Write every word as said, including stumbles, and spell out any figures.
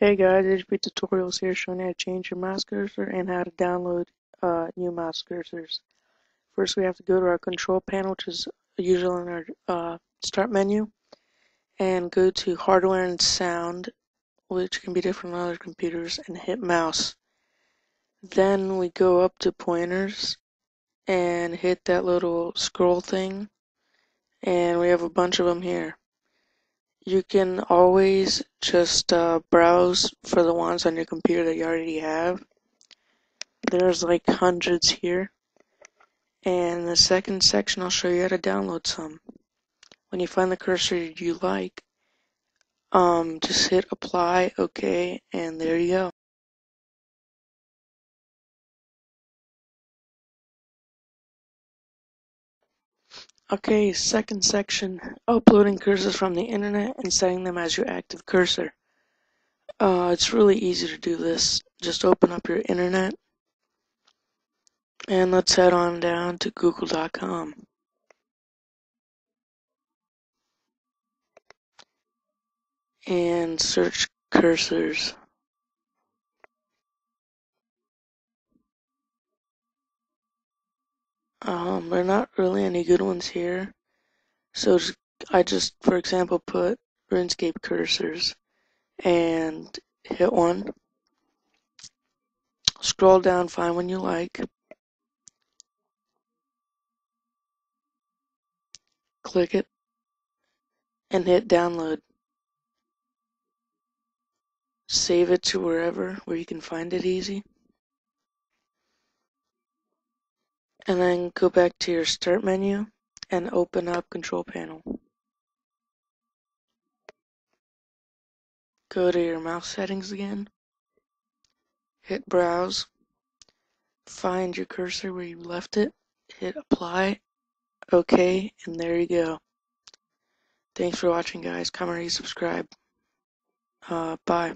Hey guys, H P Tutorials here showing you how to change your mouse cursor and how to download uh, new mouse cursors. First we have to go to our control panel, which is usual in our uh, start menu, and go to hardware and sound, which can be different on other computers, and hit mouse. Then we go up to pointers and hit that little scroll thing, and we have a bunch of them here. You can always just uh, browse for the ones on your computer that you already have. There's like hundreds here. And the second section, I'll show you how to download some. When you find the cursor you like, um, just hit apply, okay, and there you go. Okay, second section, uploading cursors from the internet and setting them as your active cursor. Uh, it's really easy to do this. Just open up your internet, and let's head on down to Google dot com. And search cursors. Um, there are not really any good ones here, so just, I just, for example, put RuneScape cursors and hit one. Scroll down, find one you like. Click it and hit download. Save it to wherever where you can find it easy. And then go back to your start menu and open up control panel. Go to your mouse settings again. Hit browse. Find your cursor where you left it. Hit apply. Okay, and there you go. Thanks for watching, guys. Comment, rate, subscribe. Uh, bye.